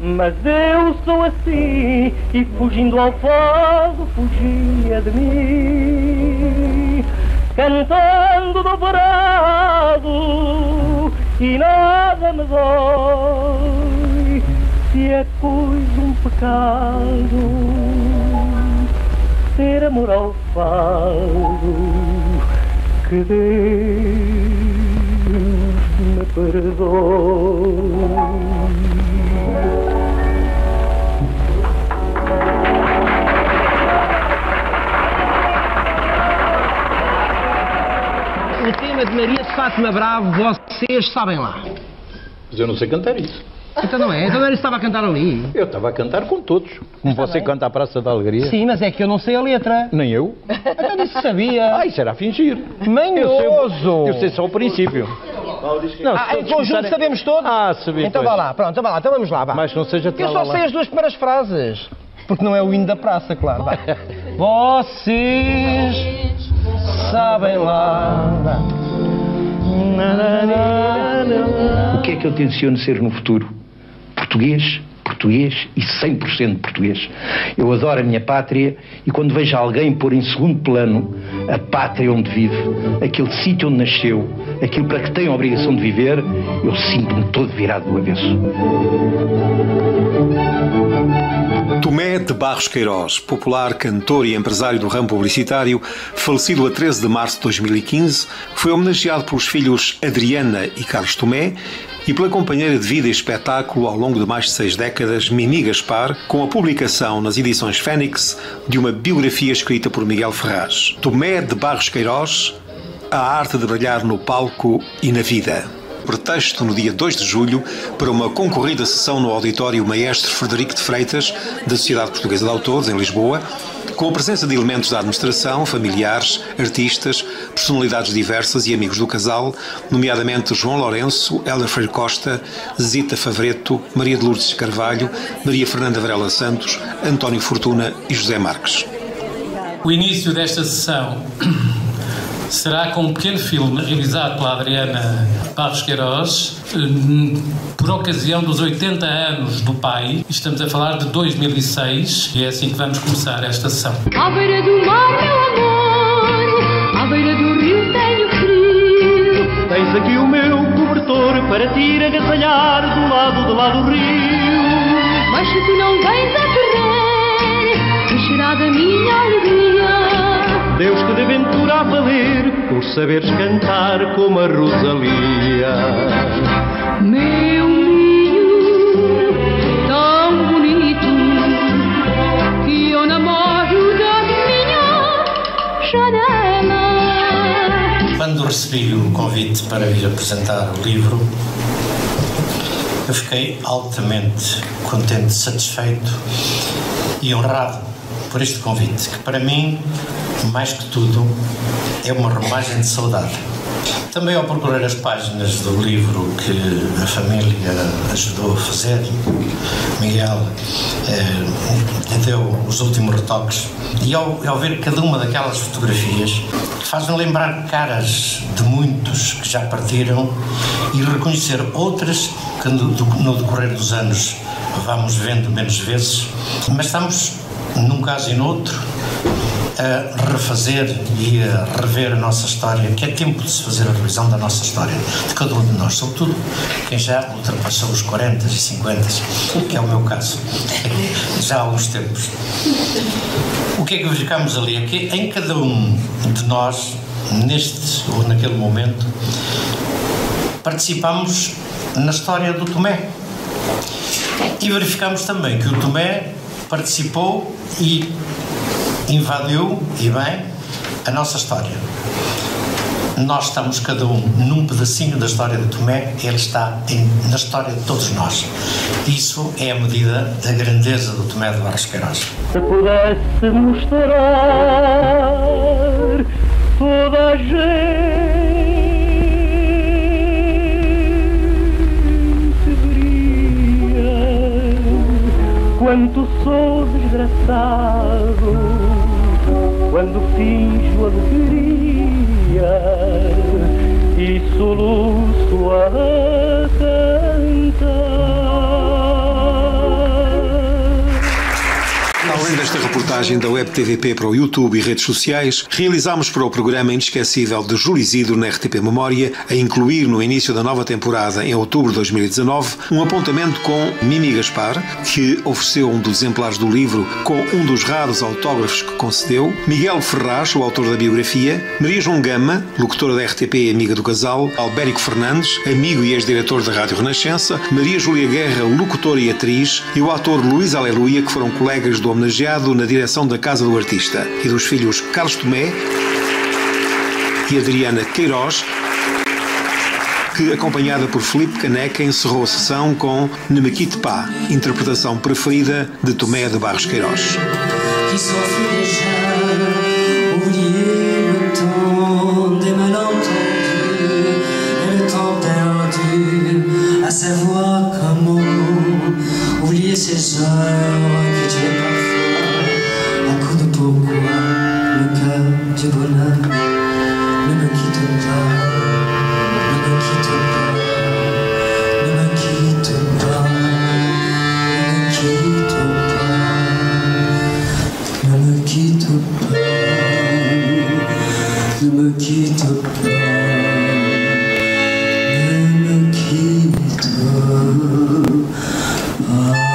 Mas eu sou assim, e fugindo ao fogo, fugia de mim, cantando dobrado, e nada me dói, se é coisa um pecado, ter amor ao fado, que Deus me perdoe. O tema de Maria de Fátima Bravo, vocês sabem lá. Mas eu não sei cantar isso. Então não é? Então não era isso que estava a cantar ali? Eu estava a cantar com todos. Como você canta a Praça da Alegria. Sim, mas é que eu não sei a letra. Nem eu. Até disso sabia. Ai, será fingir. Manhoso. Eu sei só o princípio. Não, em conjunto sabemos todos? Ah, sabemos. Então vá lá, pronto, então vá lá, então vamos lá, vá. Mas não seja tão. Eu só sei as duas primeiras frases. Porque não é o hino da praça, claro. Vá. Vocês... sabem lá. O que é que eu tenciono ser no futuro? Português, português e 100% português. Eu adoro a minha pátria e quando vejo alguém pôr em segundo plano a pátria onde vive, aquele sítio onde nasceu, aquilo para que tem a obrigação de viver, eu sinto-me todo virado do avesso. Tomé de Barros Queiroz, popular cantor e empresário do ramo publicitário, falecido a 13 de março de 2015, foi homenageado pelos filhos Adriana e Carlos Tomé e pela companheira de vida e espetáculo ao longo de mais de 6 décadas, Mimi Gaspar, com a publicação nas edições Fênix de uma biografia escrita por Miguel Ferraz. Tomé de Barros Queiroz, a arte de brilhar no palco e na vida. Pretexto no dia 2 de julho para uma concorrida sessão no auditório Maestro Frederico de Freitas, da Sociedade Portuguesa de Autores, em Lisboa, com a presença de elementos da administração, familiares, artistas, personalidades diversas e amigos do casal, nomeadamente João Lourenço, Helder Freire Costa, Zita Favreto, Maria de Lourdes Carvalho, Maria Fernanda Varela Santos, António Fortuna e José Marques. O início desta sessão será com um pequeno filme realizado pela Adriana Barros Queiroz por ocasião dos 80 anos do pai. Estamos a falar de 2006 e é assim que vamos começar esta sessão. À beira do mar, meu amor, à beira do rio tenho frio. Tens aqui o meu cobertor para te agasalhar do lado do rio. Mas se tu não vens a correr, que será da minha alegria? Deus te dê aventura a valer, por saberes cantar como a Rosalia. Meu ninho, tão bonito, que eu namoro da minha janela. Quando recebi o convite para vir apresentar o livro, eu fiquei altamente contente, satisfeito e honrado por este convite, que para mim, mais que tudo, é uma remagem de saudade. Também ao procurar as páginas do livro que a família ajudou a fazer, Miguel deu os últimos retoques, e ao ver cada uma daquelas fotografias, faz-me lembrar caras de muitos que já partiram e reconhecer outras que no decorrer dos anos vamos vendo menos vezes, mas estamos, num caso e noutro, a refazer e a rever a nossa história, que é tempo de se fazer a revisão da nossa história, de cada um de nós, sobretudo quem já ultrapassou os 40 e 50, que é o meu caso, já há alguns tempos. O que é que verificamos ali? É que em cada um de nós, neste ou naquele momento, participamos na história do Tomé e verificamos também que o Tomé participou e invadiu, e bem, a nossa história. Nós estamos cada um num pedacinho da história de Tomé, ele está na história de todos nós. Isso é a medida da grandeza do Tomé de Barros Queiroz. Se pudesse mostrar toda a gente veria quanto sou desgraçado, quando finjo alegria e soluço a cantar. Além desta reportagem da Web TVP para o YouTube e redes sociais, realizámos para o programa inesquecível de Julio Isidro na RTP Memória, a incluir no início da nova temporada, em outubro de 2019, um apontamento com Mimi Gaspar, que ofereceu um dos exemplares do livro com um dos raros autógrafos que concedeu, Miguel Ferraz, o autor da biografia, Maria João Gama, locutora da RTP e amiga do casal, Albérico Fernandes, amigo e ex-diretor da Rádio Renascença, Maria Júlia Guerra, locutora e atriz, e o ator Luís Aleluia, que foram colegas do homenageado na direção da Casa do Artista, e dos filhos Carlos Tomé e Adriana Queiroz, que, acompanhada por Felipe Caneca, encerrou a sessão com Nemequite Pá, interpretação preferida de Tomé de Barros Queiroz. Ne me quitte pas.